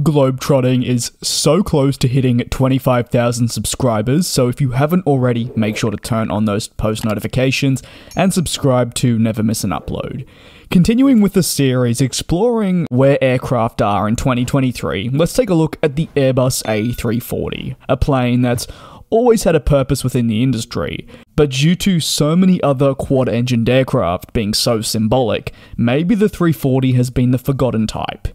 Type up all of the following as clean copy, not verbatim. GlobeTrotting is so close to hitting 25,000 subscribers, so if you haven't already, make sure to turn on those post notifications and subscribe to never miss an upload. Continuing with the series exploring where aircraft are in 2023, let's take a look at the Airbus A340, a plane that's always had a purpose within the industry, but due to so many other quad-engined aircraft being so symbolic, maybe the 340 has been the forgotten type.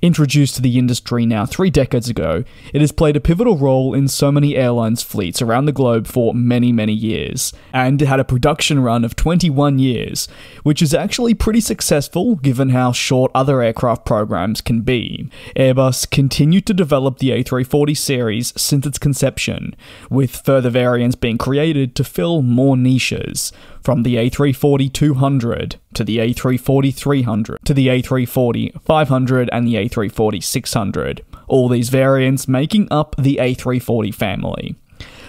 Introduced to the industry now 3 decades ago, it has played a pivotal role in so many airlines' fleets around the globe for many, many years, and had a production run of 21 years, which is actually pretty successful given how short other aircraft programs can be. Airbus continued to develop the A340 series since its conception, with further variants being created to fill more niches, from the A340-200 to the A340-300 to the A340-500 and the A340-600, all these variants making up the A340 family.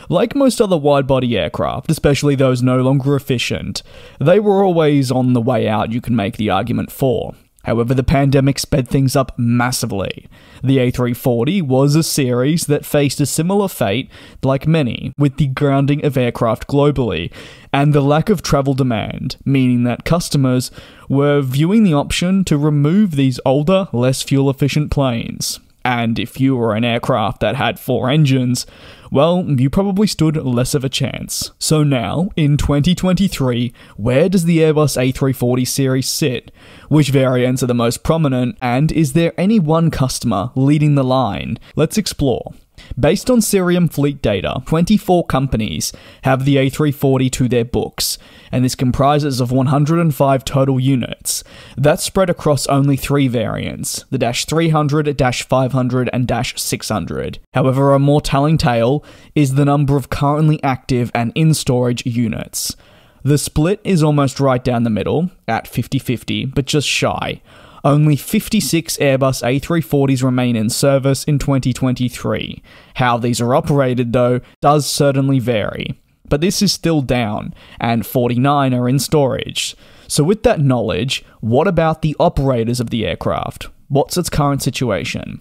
Like most other wide-body aircraft, especially those no longer efficient, they were always on the way out, you can make the argument for. However, the pandemic sped things up massively. The A340 was a series that faced a similar fate, like many, with the grounding of aircraft globally, and the lack of travel demand, meaning that customers were viewing the option to remove these older, less fuel-efficient planes. And if you were an aircraft that had 4 engines, well, you probably stood less of a chance. So now, in 2023, where does the Airbus A340 series sit? Which variants are the most prominent, and is there any one customer leading the line? Let's explore. Based on Cerium fleet data, 24 companies have the A340 to their books, and this comprises of 105 total units. That's spread across only 3 variants, the -300, -500, and -600. However, a more telling tale is the number of currently active and in-storage units. The split is almost right down the middle, at 50-50, but just shy. Only 56 Airbus A340s remain in service in 2023. How these are operated, though, does certainly vary. But this is still down, and 49 are in storage. So with that knowledge, what about the operators of the aircraft? What's its current situation?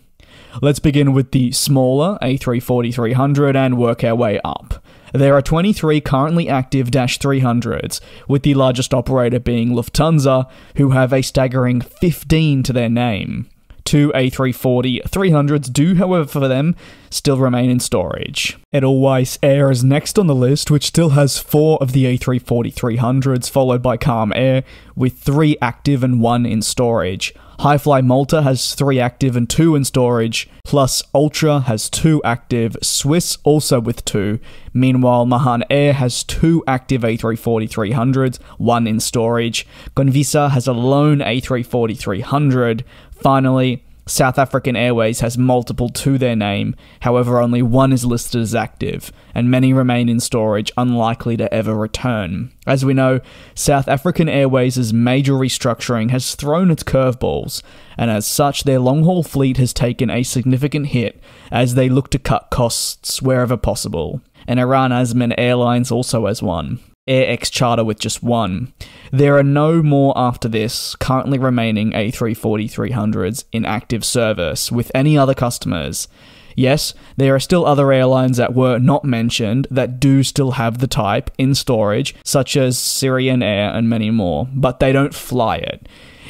Let's begin with the smaller A340-300 and work our way up. There are 23 currently active -300s, with the largest operator being Lufthansa, who have a staggering 15 to their name. 2 A340-300s do, however, for them, still remain in storage. Edelweiss Air is next on the list, which still has 4 of the A340-300s, followed by Calm Air, with 3 active and 1 in storage. Hi-Fly Malta has 3 active and 2 in storage. Plus Ultra has 2 active. Swiss also with 2. Meanwhile, Mahan Air has 2 active A340-300s, 1 in storage. Conviasa has a lone A340-300. Finally, South African Airways has multiple to their name, however only 1 is listed as active, and many remain in storage, unlikely to ever return. As we know, South African Airways' major restructuring has thrown its curveballs, and as such their long-haul fleet has taken a significant hit as they look to cut costs wherever possible, and Iran Asemen Airlines also has 1. Air X Charter with just 1. There are no more after this currently remaining A340-300s in active service with any other customers. Yes, there are still other airlines that were not mentioned that do still have the type in storage, such as Syrian Air and many more, but they don't fly it.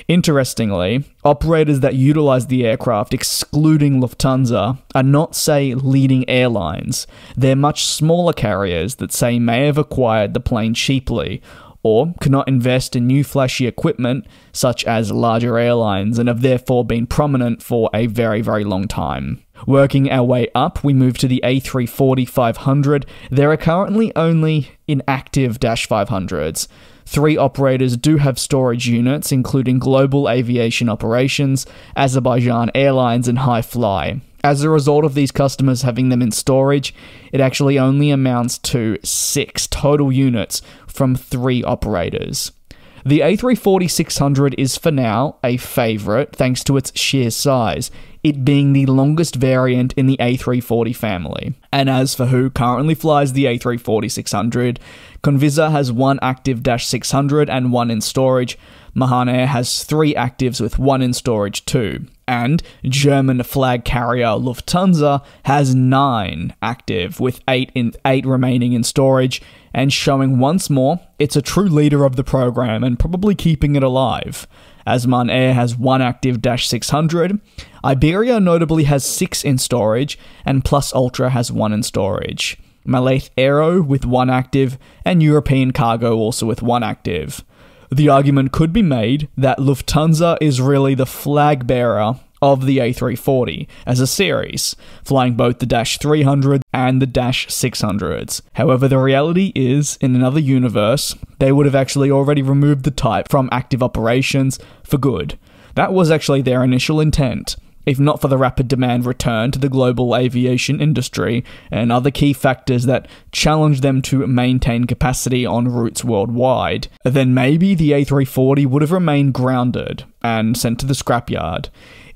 Interestingly, operators that utilize the aircraft, excluding Lufthansa, are not, say, leading airlines. They're much smaller carriers that, say, may have acquired the plane cheaply, or cannot invest in new flashy equipment, such as larger airlines, and have therefore been prominent for a very, very long time. Working our way up, we move to the A340-500. There are currently only inactive -500s. 3 operators do have storage units, including Global Aviation Operations, Azerbaijan Airlines, and Hi Fly. As a result of these customers having them in storage, it actually only amounts to 6 total units from 3 operators. The A340-600 is for now a favourite thanks to its sheer size, it being the longest variant in the A340 family. And as for who currently flies the A340-600, Conviasa has 1 active -600 and 1 in storage. Mahan Air has 3 actives with 1 in storage too. And German flag carrier Lufthansa has 9 active, with 8 remaining in storage, and showing once more it's a true leader of the program and probably keeping it alive. Asemen Air has 1 active -600, Iberia notably has 6 in storage, and Plus Ultra has 1 in storage. Malaith Aero with 1 active, and European Cargo also with 1 active. The argument could be made that Lufthansa is really the flag bearer of the A340 as a series, flying both the -300 and the -600s. However, the reality is, in another universe, they would have actually already removed the type from active operations for good. That was actually their initial intent, if not for the rapid demand return to the global aviation industry and other key factors that challenged them to maintain capacity on routes worldwide, then maybe the A340 would have remained grounded and sent to the scrapyard.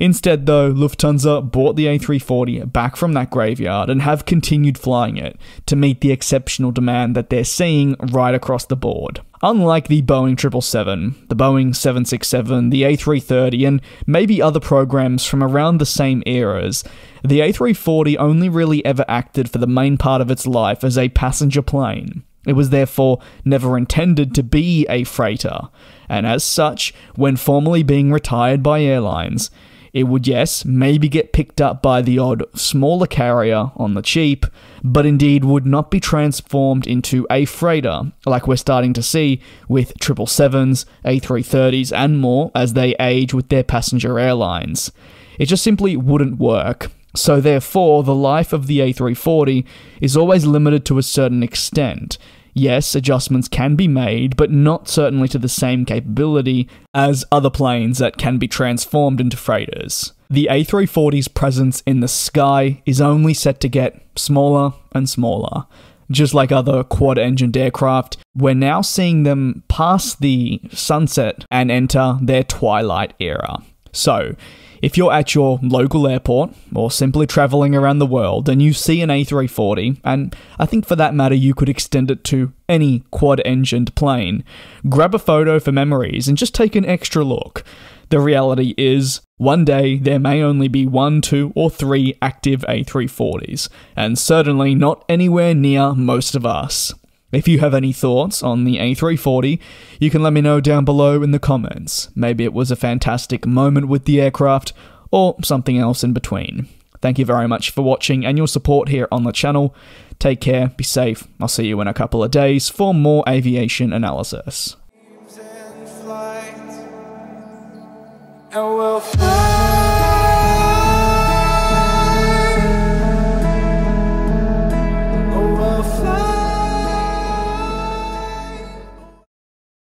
Instead though, Lufthansa bought the A340 back from that graveyard and have continued flying it to meet the exceptional demand that they're seeing right across the board. Unlike the Boeing 777, the Boeing 767, the A330, and maybe other programs from around the same eras, the A340 only really ever acted for the main part of its life as a passenger plane. It was therefore never intended to be a freighter, and as such, when formally being retired by airlines, it would, yes, maybe get picked up by the odd smaller carrier on the cheap, but indeed would not be transformed into a freighter like we're starting to see with 777s, A330s and more as they age with their passenger airlines. It just simply wouldn't work. So therefore, the life of the A340 is always limited to a certain extent. Yes, adjustments can be made, but not certainly to the same capability as other planes that can be transformed into freighters. The A340's presence in the sky is only set to get smaller and smaller. Just like other quad-engined aircraft, we're now seeing them pass the sunset and enter their twilight era. So, if you're at your local airport, or simply travelling around the world, and you see an A340, and I think for that matter you could extend it to any quad-engined plane, grab a photo for memories and just take an extra look. The reality is, one day there may only be 1, 2, or 3 active A340s, and certainly not anywhere near most of us. If you have any thoughts on the A340, you can let me know down below in the comments. Maybe it was a fantastic moment with the aircraft, or something else in between. Thank you very much for watching and your support here on the channel. Take care, be safe, I'll see you in a couple of days for more aviation analysis.